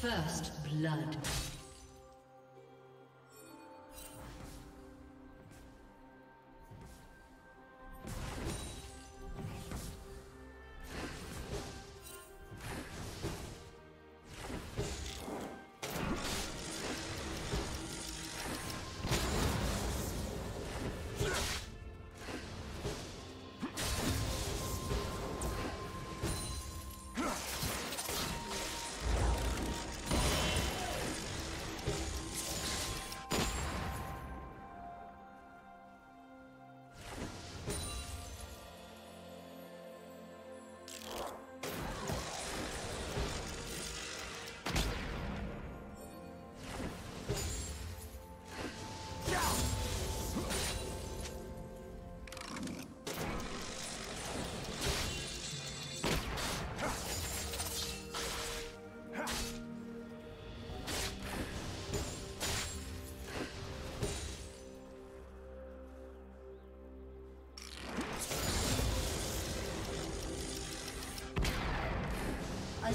First blood. A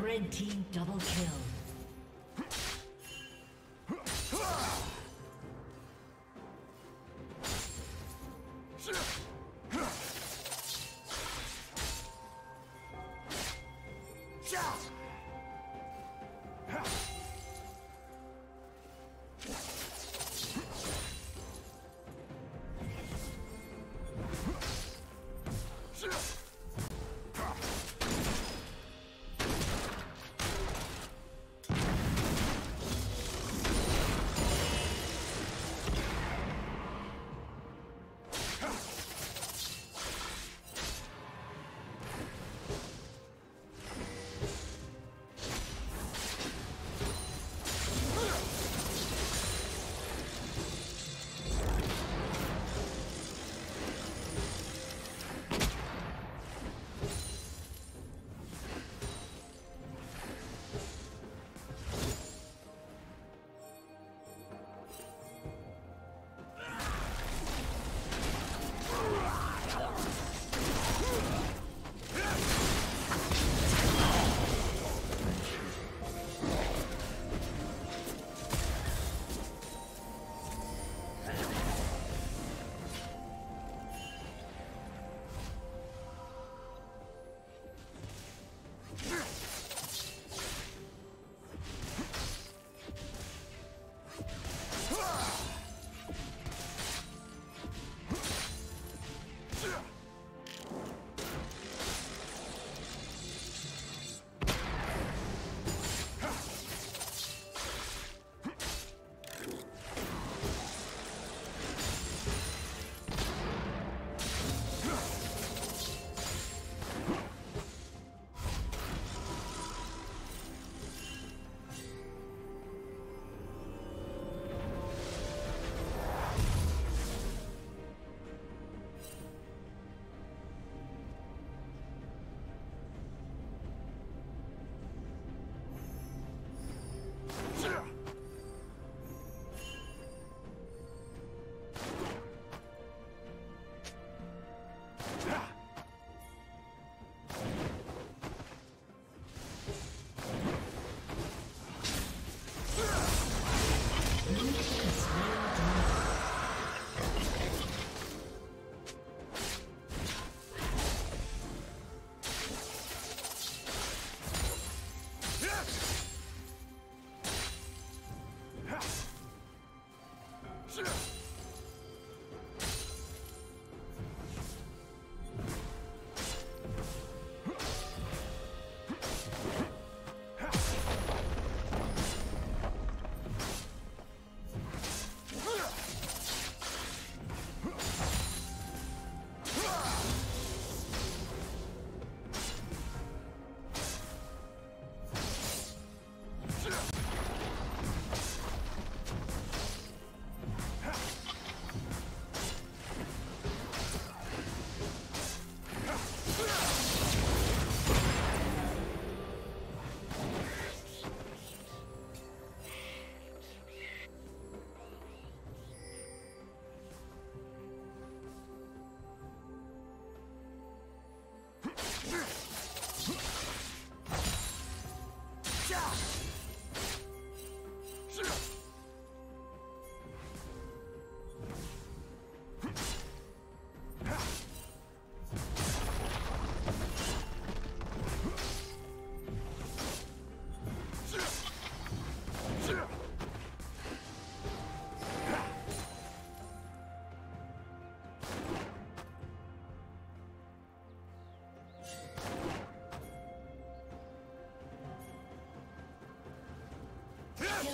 Red team double kill.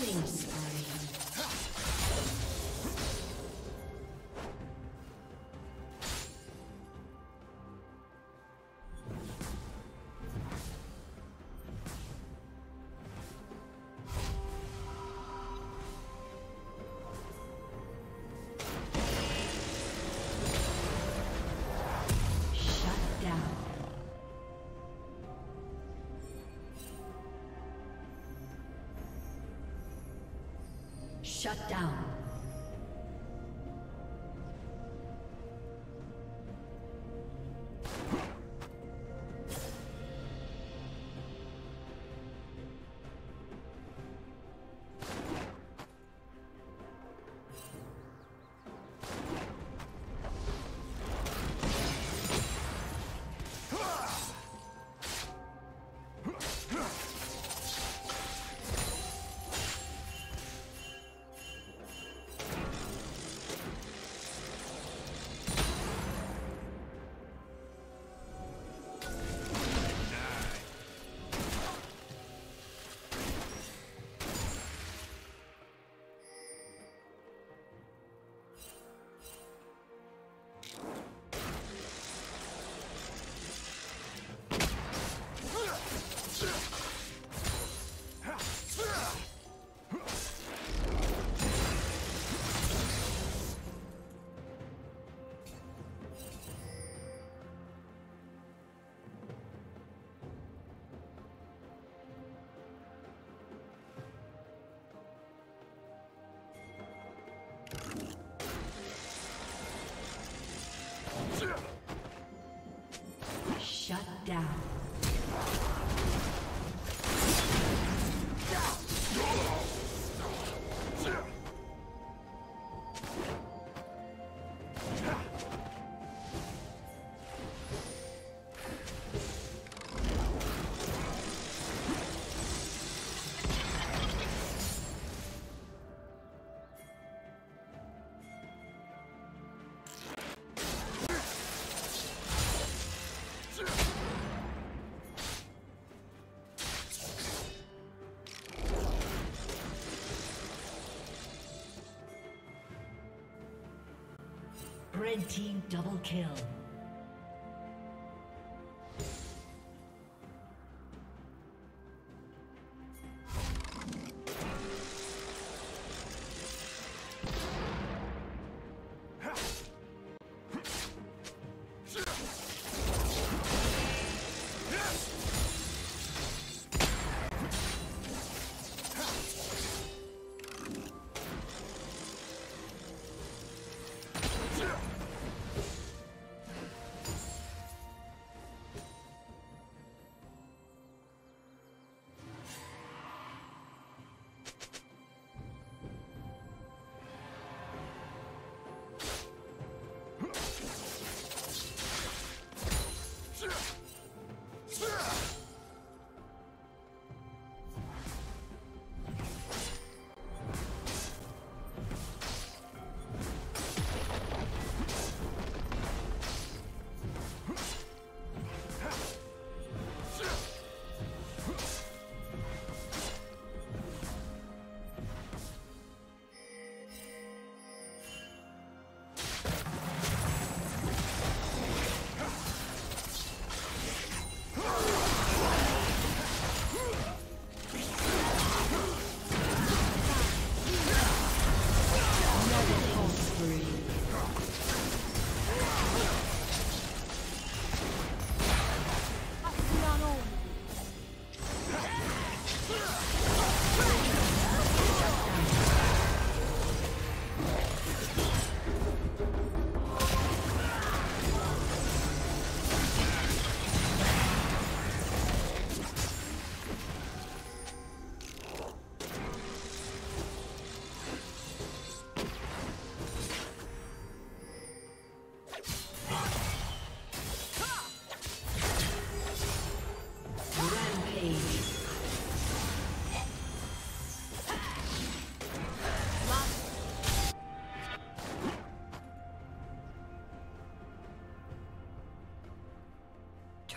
Killing shut down. Shut down. Red team double kill.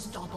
double kill.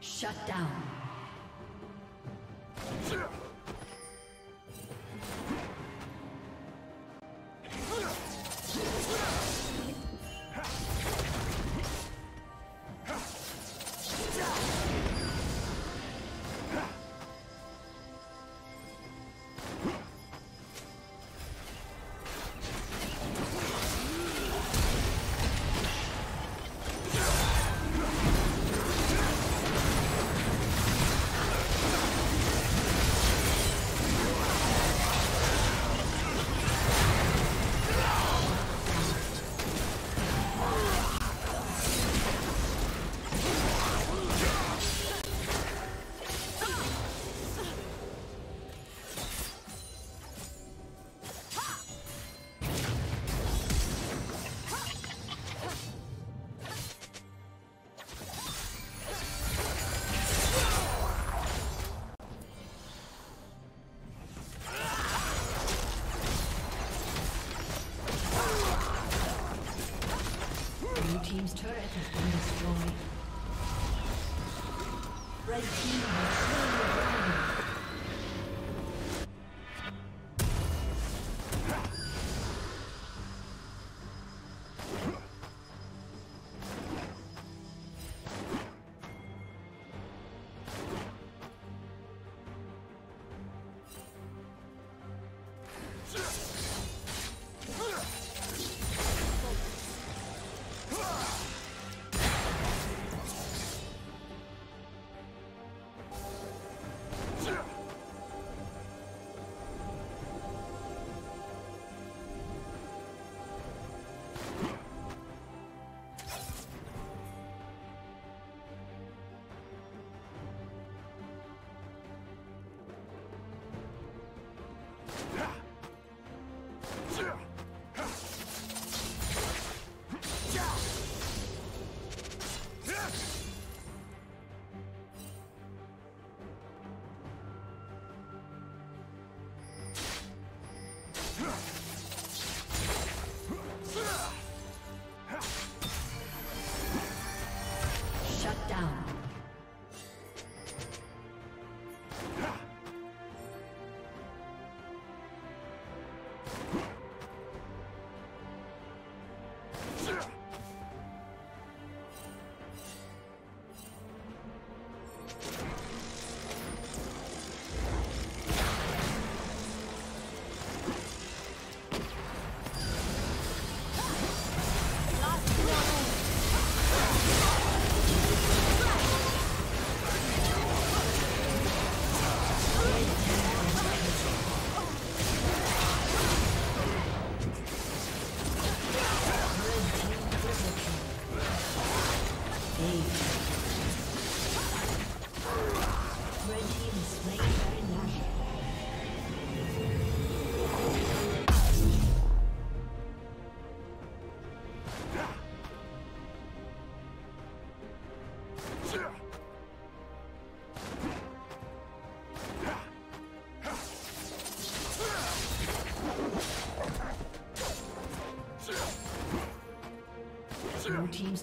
Shut down. Team's turret has been destroyed. Red team has slain the dragon. Your team's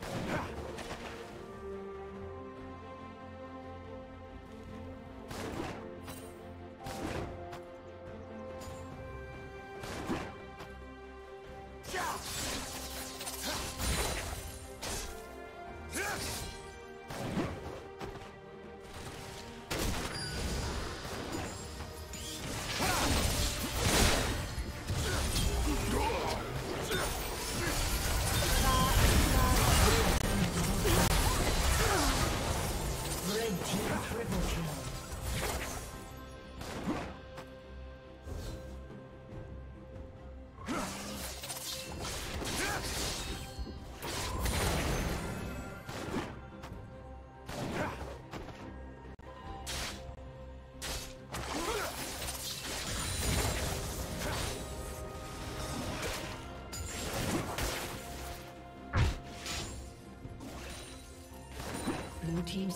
Blue team's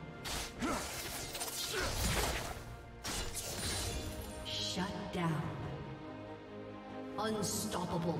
Shut down. Unstoppable.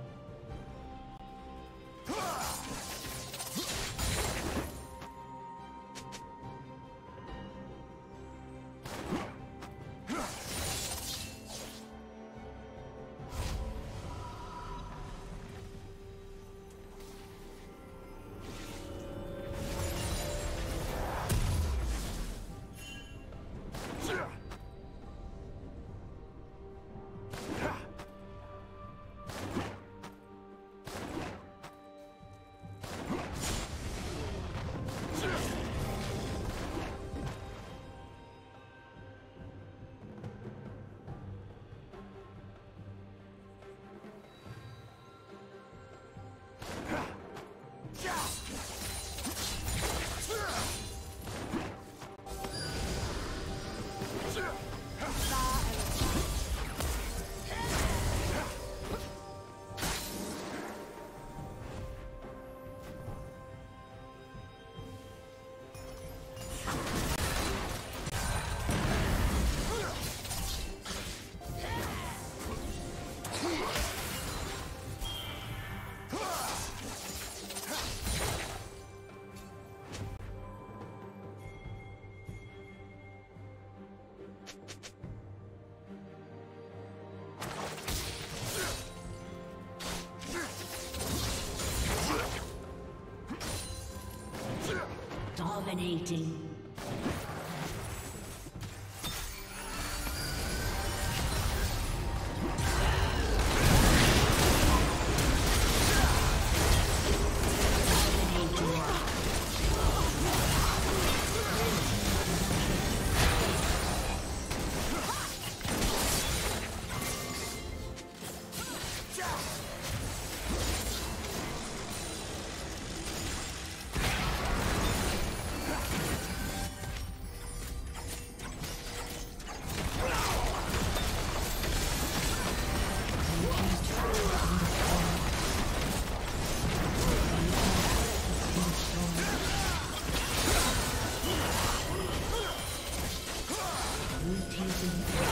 Dominating. Thank you.